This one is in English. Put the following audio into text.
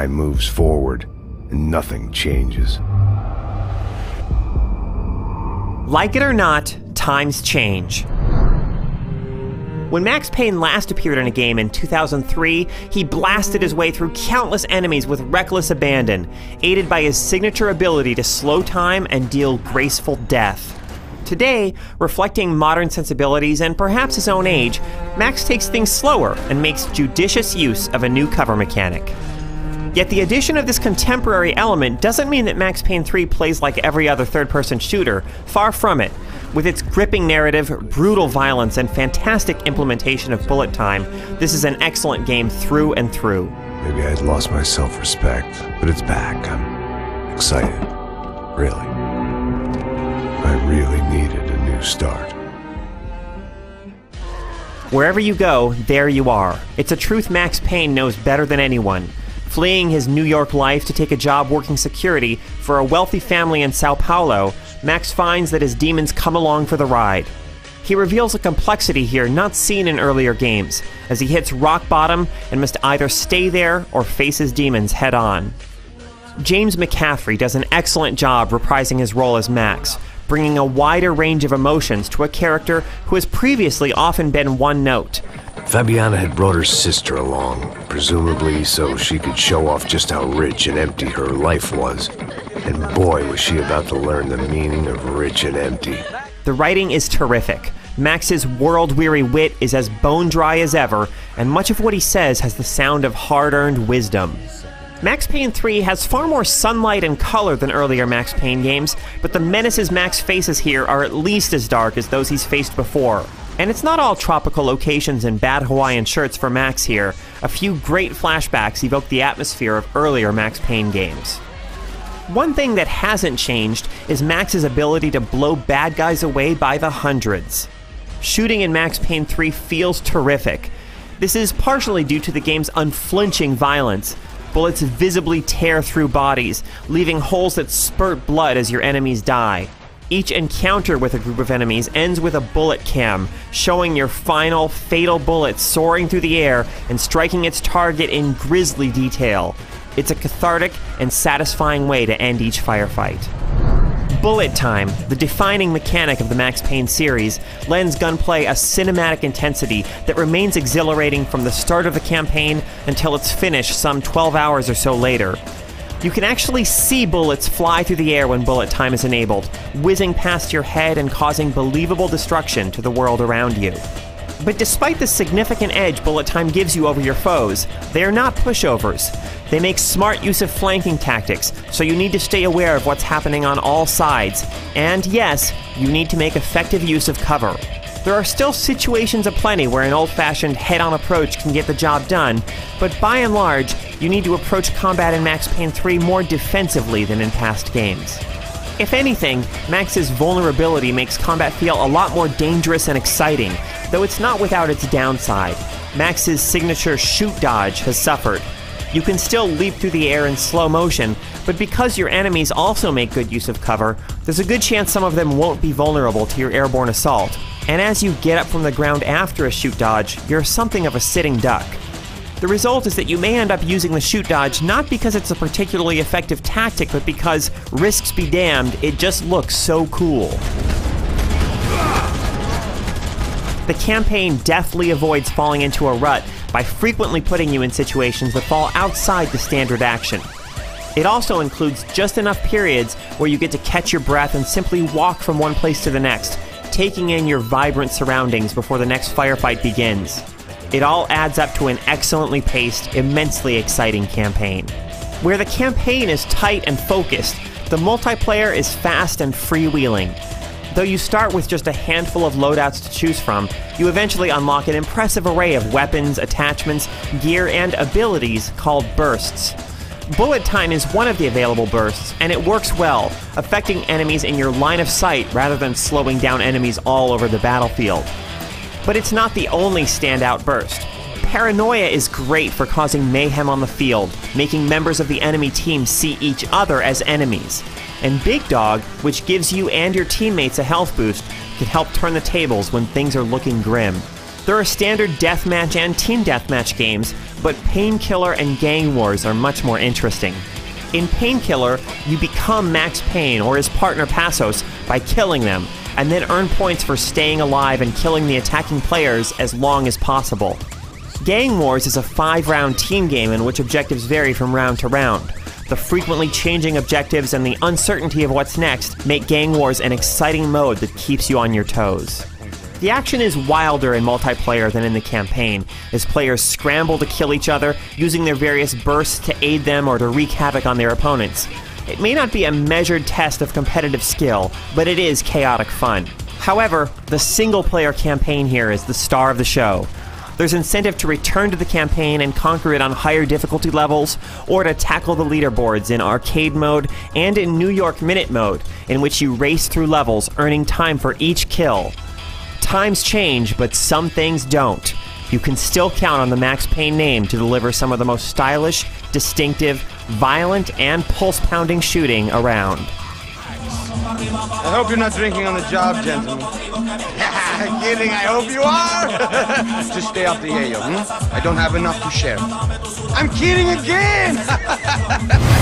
time moves forward and nothing changes. Like it or not, times change. When Max Payne last appeared in a game in 2003, he blasted his way through countless enemies with reckless abandon, aided by his signature ability to slow time and deal graceful death. Today, reflecting modern sensibilities and perhaps his own age, Max takes things slower and makes judicious use of a new cover mechanic. Yet the addition of this contemporary element doesn't mean that Max Payne 3 plays like every other third-person shooter. Far from it. With its gripping narrative, brutal violence, and fantastic implementation of bullet time, this is an excellent game through and through. Maybe I had lost my self-respect, but it's back. I'm excited. Really. I really needed a new start. Wherever you go, there you are. It's a truth Max Payne knows better than anyone. Fleeing his New York life to take a job working security for a wealthy family in Sao Paulo, Max finds that his demons come along for the ride. He reveals a complexity here not seen in earlier games, as he hits rock bottom and must either stay there or face his demons head on. James McCaffrey does an excellent job reprising his role as Max, bringing a wider range of emotions to a character who has previously often been one note. Fabiana had brought her sister along, presumably so she could show off just how rich and empty her life was. And boy, was she about to learn the meaning of rich and empty. The writing is terrific. Max's world-weary wit is as bone-dry as ever, and much of what he says has the sound of hard-earned wisdom. Max Payne 3 has far more sunlight and color than earlier Max Payne games, but the menaces Max faces here are at least as dark as those he's faced before. And it's not all tropical locations and bad Hawaiian shirts for Max here. A few great flashbacks evoke the atmosphere of earlier Max Payne games. One thing that hasn't changed is Max's ability to blow bad guys away by the hundreds. Shooting in Max Payne 3 feels terrific. This is partially due to the game's unflinching violence. Bullets visibly tear through bodies, leaving holes that spurt blood as your enemies die. Each encounter with a group of enemies ends with a bullet cam, showing your final, fatal bullet soaring through the air and striking its target in grisly detail. It's a cathartic and satisfying way to end each firefight. Bullet time, the defining mechanic of the Max Payne series, lends gunplay a cinematic intensity that remains exhilarating from the start of the campaign until it's finished some 12 hours or so later. You can actually see bullets fly through the air when bullet time is enabled, whizzing past your head and causing believable destruction to the world around you. But despite the significant edge bullet time gives you over your foes, they are not pushovers. They make smart use of flanking tactics, so you need to stay aware of what's happening on all sides. And yes, you need to make effective use of cover. There are still situations aplenty where an old-fashioned head-on approach can get the job done, but by and large, you need to approach combat in Max Payne 3 more defensively than in past games. If anything, Max's vulnerability makes combat feel a lot more dangerous and exciting, though it's not without its downside. Max's signature shoot dodge has suffered. You can still leap through the air in slow motion, but because your enemies also make good use of cover, there's a good chance some of them won't be vulnerable to your airborne assault. And as you get up from the ground after a shoot dodge, you're something of a sitting duck. The result is that you may end up using the shoot dodge not because it's a particularly effective tactic, but because, risks be damned, it just looks so cool. The campaign deftly avoids falling into a rut by frequently putting you in situations that fall outside the standard action. It also includes just enough periods where you get to catch your breath and simply walk from one place to the next, taking in your vibrant surroundings before the next firefight begins. It all adds up to an excellently paced, immensely exciting campaign. Where the campaign is tight and focused, the multiplayer is fast and freewheeling. Though you start with just a handful of loadouts to choose from, you eventually unlock an impressive array of weapons, attachments, gear, and abilities called bursts. Bullet time is one of the available bursts, and it works well, affecting enemies in your line of sight rather than slowing down enemies all over the battlefield. But it's not the only standout burst. Paranoia is great for causing mayhem on the field, making members of the enemy team see each other as enemies. And Big Dog, which gives you and your teammates a health boost, can help turn the tables when things are looking grim. There are standard deathmatch and team deathmatch games, but Painkiller and Gang Wars are much more interesting. In Painkiller, you become Max Payne or his partner Passos by killing them, and then earn points for staying alive and killing the attacking players as long as possible. Gang Wars is a 5-round team game in which objectives vary from round to round. The frequently changing objectives and the uncertainty of what's next make Gang Wars an exciting mode that keeps you on your toes. The action is wilder in multiplayer than in the campaign, as players scramble to kill each other, using their various bursts to aid them or to wreak havoc on their opponents. It may not be a measured test of competitive skill, but it is chaotic fun. However, the single-player campaign here is the star of the show. There's incentive to return to the campaign and conquer it on higher difficulty levels, or to tackle the leaderboards in arcade mode and in New York Minute mode, in which you race through levels, earning time for each kill. Times change, but some things don't. You can still count on the Max Payne name to deliver some of the most stylish, distinctive, violent, and pulse-pounding shooting around. I hope you're not drinking on the job, gentlemen. Kidding, I hope you are! Just stay off the yayo, I don't have enough to share. I'm kidding again!